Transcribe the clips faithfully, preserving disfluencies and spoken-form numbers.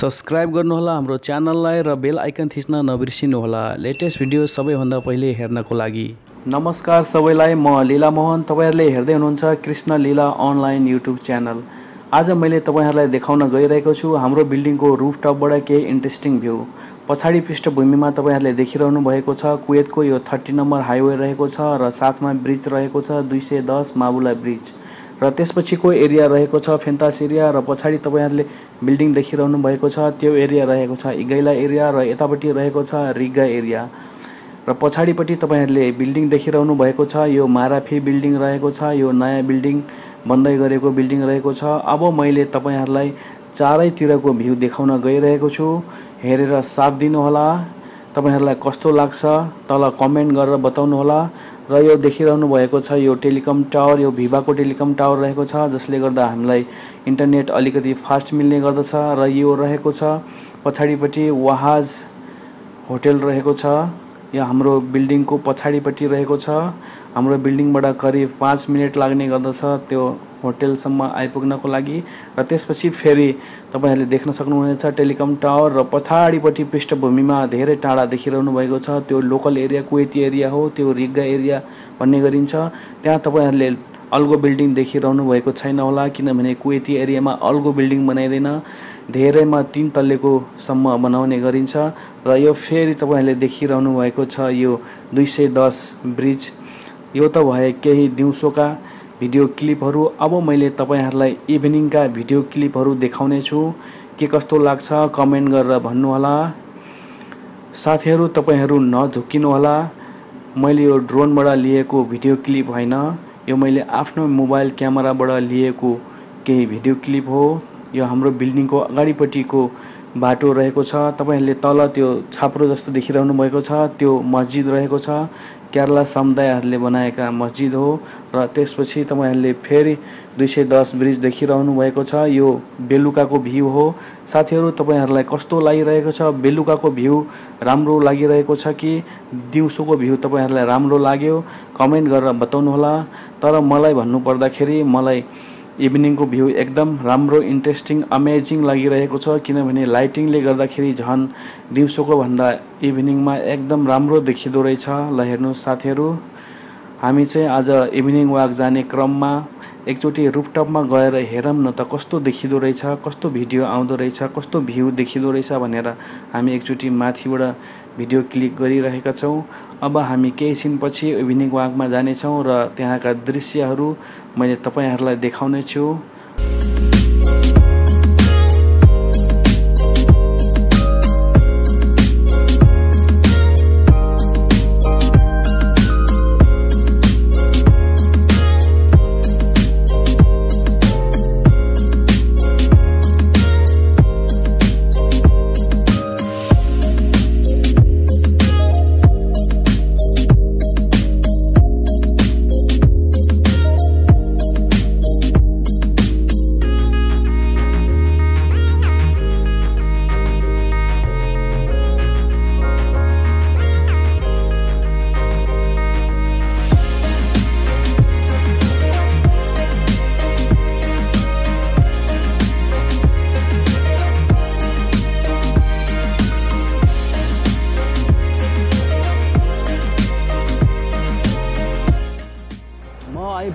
Subscribe गर्नुहोला हाम्रो च्यानललाई र बेल आइकन थिच्न नबिर्सिनुहोला लेटेस्ट भिडियो सबैभन्दा पहिले हेर्नको लागि। नमस्कार सबैलाई, म लीला मोहन, तपाईहरुले हेर्दै हुनुहुन्छ Krishna Leela online YouTube channel. आज मैले तपाईहरुलाई देखाउन गइरहेको छु हाम्रो बिल्डिङको रूफटपबाट केही इन्ट्रेस्टिङ भ्यू। पछाडी पृष्ठभूमिमा तपाईहरुले देखिरहनु भएको छ कुवेतको यो तीस नम्बर हाइवे रहेको छ र साथमा ब्रिज रहेको छ दुई सय दस माबुला ब्रिज र त्यसपछिको एरिया रहेको छ फेन्टास एरिया र पछाडी तपाईहरुले बिल्डिङ देखिरहनु भएको छ त्यो एरिया रहेको छ इगैला एरिया र यतापट्टि रहेको छ रिगा एरिया र पछाडीपट्टि तपाईहरुले बिल्डिङ देखिरहनु भएको छ यो माराफी बिल्डिङ रहेको छ यो नयाँ बिल्डिङ बन्दै गरेको बिल्डिङ रहेको छ। अब मैले तपाईहरुलाई चारैतिरको भ्यू देखाउन गइरहेको छु, हेरेर साथ दिनु होला। तपाईहरुलाई कस्तो लाग्छ तल कमेन्ट गरेर बताउनु होला। र यो देखिरहनु भएको छ यो टेलिकम टावर, यो भिभाको टेलिकम टावर रहेको छ जसले गर्दा हामीलाई इन्टरनेट अलिकति फास्ट मिल्ने गर्दछ र यो रहेको छ पछाडीपट्टि वाहाज होटल रहेको छ। यो हाम्रो बिल्डिङको पछाडीपट्टि रहेको छ। हाम्रो बिल्डिङबाट करिब पाँच मिनेट लाग्ने गर्दछ त्यो होटलसम्म आइपुग्नको लागि। र त्यसपछि फेरि तपाईहरुले देख्न सक्नुहुनेछ टेलिकम टावर र पछाडीपट्टि पृष्ठभूमिमा धेरै टाढा देखिरहनु भएको छ त्यो लोकल एरिया कुवेती एरिया हो, त्यो रिगा एरिया भन्ने गरिन्छ। त्यहाँ तपाईहरुले अल्गो बिल्डिङ देखिरहनु भएको छैन होला किनभने कुवेती एरियामा अल्गो बिल्डिङ बनाइदैन, धेरैमा तीन तल्लेको सम्म बनाउने गरिन्छ। र यो फेरि तपाईहरुले देखिरहनु भएको छ यो दुई सय दस ब्रिज। यो त भए केही दिउँसोका भिडियो क्लिपहरु। अब मैले तपाईहरुलाई इभिनिङका भिडियो क्लिपहरु देखाउने छु, के कस्तो लाग्छ कमेन्ट गरेर भन्नु होला। साथीहरु तपाईहरु नझुकिनु होला, मैले यो ड्रोनबाट लिएको भिडियो क्लिप हैन, यो मैले आफ्नो मोबाइल क्यामेराबाट लिएको केही भिडियो क्लिप हो। यो हाम्रो बिल्डिङको अगाडिपट्टिको बाटो रहेको छ। तपाईहरुले तल त्यो छाप्रो जस्तो देखिरहनु भएको छ त्यो मस्जिद रहेको छ, केरला समुदायहरुले बनाएका मस्जिद हो। र त्यसपछि तपाईहरुले फेरि दुई सय दस ब्रिज देखिरहनु भएको छ, यो बेलुकाको भ्यू हो। साथीहरु तपाईहरुलाई कस्तो लागिरहेको छ, बेलुकाको भ्यू राम्रो लागिरहेको छ कि दिउँसोको भ्यू तपाईहरुलाई राम्रो लाग्यो कमेन्ट गरेर बताउनु होला। तर मलाई भन्नु पर्दाखेरि मलाई इभिनिङको भ्यू एकदम राम्रो इन्ट्रेस्टिङ अमेजिङ लागिरहेको छ किनभने लाइटिङले गर्दाखेरि झन् दिउँसोको भन्दा इभिनिङमा एकदम राम्रो देखिँदो रहेछ। ल हेर्नु साथीहरू, हामी चाहिँ आज इभिनिङ वाक जाने क्रममा एकचोटि रूफटपमा गएर हेरौँ न त कस्तो देखिँदो रहेछ, कस्तो भिडियो आउँदो रहेछ, कस्तो भ्यू देखिँदो रहेछ भनेर हामी एकचोटि माथिबाट भिडियो क्लिक गरिरहेका छौँ। अब हामी केही छिनपछि इभिनिङ वाकमा जानेछौँ र त्यहाँका दृश्यहरू मैले तपाईहरुलाई देखाउने छु।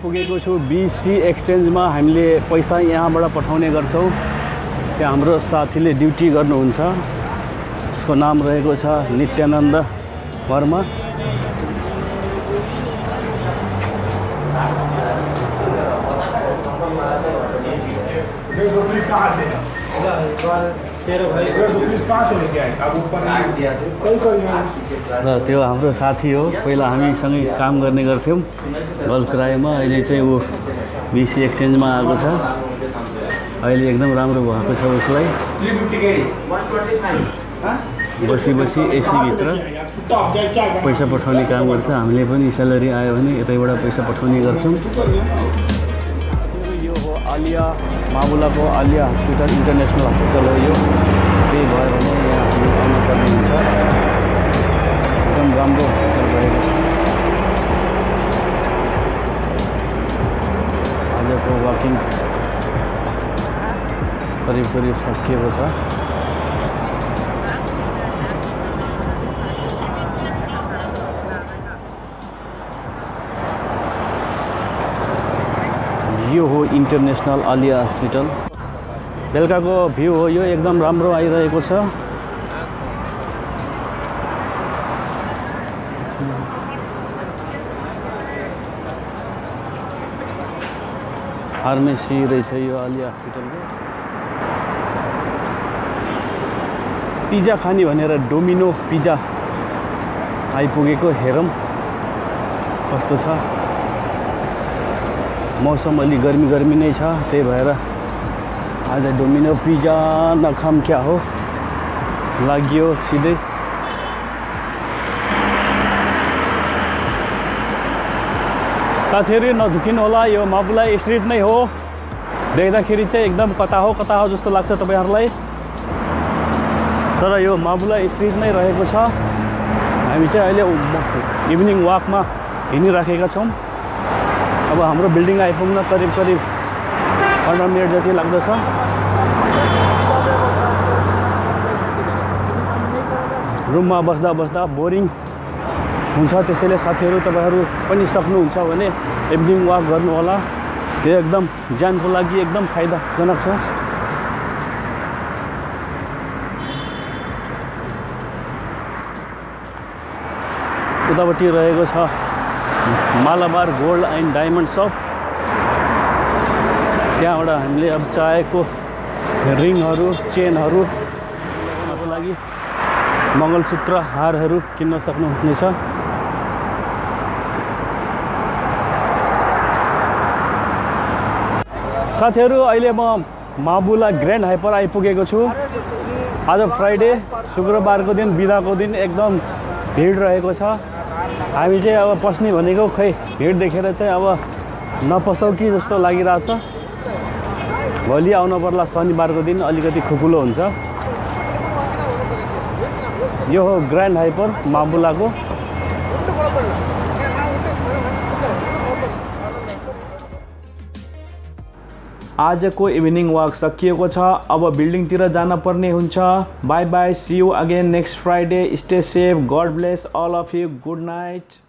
पुगेको छु बीसी एक्सचेन्जमा, हामीले पैसा यहाँबाट पठाउने गर्छौँ। त्यहाँ हाम्रो साथीले ड्युटी गर्नुहुन्छ, उसको नाम रहेको छ नित्यानन्द वर्मा। र त्यो हाम्रो साथी हो, पहिला हामीसँगै काम गर्ने गर्थ्यौँ गल्फरायमा, अहिले चाहिँ ऊ बिसी एक्सचेन्जमा आएको छ। अहिले एकदम राम्रो भएको छ उसलाई, बसी बसी एसीभित्र पैसा पठाउने काम गर्छ। हामीले पनि स्यालेरी आयो भने यतैबाट पैसा पठाउने गर्छौँ। आलिया माबुलाको आलिया हस्पिटल इन्टरनेसनल हस्पिटल हो यो, त्यही भयो भने यहाँ हामी आउनु पर्ने हुन्छ। एकदम राम्रो हस्पिटल भएको छ। आजको वाकिङ करिब करिब सकिएको छ। इंटरनेशनल आलिया हॉस्पिटल बेलका को भ्यू हो यो एकदम राम्रो आइरहेको छ फार्मेसी रहेछ यो आलिया हॉस्पिटलको पिज्जा खानी भनेर डोमिनो पिज्जा आइपुगेको हेरौं कस्तो छ मौसम अलि गर्मी गर्मी नै छ त्यही भएर आज डोमिनो पिज्जा नखाम क्या हो लाग्यो सिधै साथीहरु नझुकिनु होला यो मापुला स्ट्रिट नै हो देख्दाखेरि चाहिँ एकदम कता हो कता हो जस्तो लाग्छ तपाईहरुलाई तर यो मापुला स्ट्रिट नै रहेको छ हामी चाहिँ अहिले इभिनिङ वाकमा हिँडिराखेका छौं अब हाम्रो बिल्डिङ आइपुग्न करिब करिब पन्ध्र मिनेट जति लाग्दछ रुममा बस्दा बस्दा बोरिङ हुन्छ त्यसैले साथीहरु तपाईहरु पनि सक्नुहुन्छ भने इभिनिङ वाक गर्नु होला यो एकदम जानको लागि एकदम फाइदाजनक छ उतापट्टि रहेको छ Malabar gold and diamond shop त्यहाँबाट हामीले अब चाहेको रिङहरु चेनहरु आपको लागि मंगलसूत्र हारहरु किन्न सक्नुहुनेछ साथीहरु अहिले म माबुला ग्रैंड हाइपर आइपुगेको छु आज फ्राइडे शुक्रबार को दिन बिदा को दिन एकदम भीड़ रहेको छ हामी चाहिँ अब पस्ने भनेको खै भिड देखेर चाहिँ अब नपसौ कि जस्तो लागिराछ भोलि आउनु पर्ला शनिबारको दिन अलिकति खुकुलो हुन्छ यो हो ग्रैंड हाइपर माबुलाको आजको इभिनिङ वाक सकिएको छ अब बिल्डिङ तिर जान पर्ने हुन्छ bye bye see you again next Friday stay safe God bless all of you good night.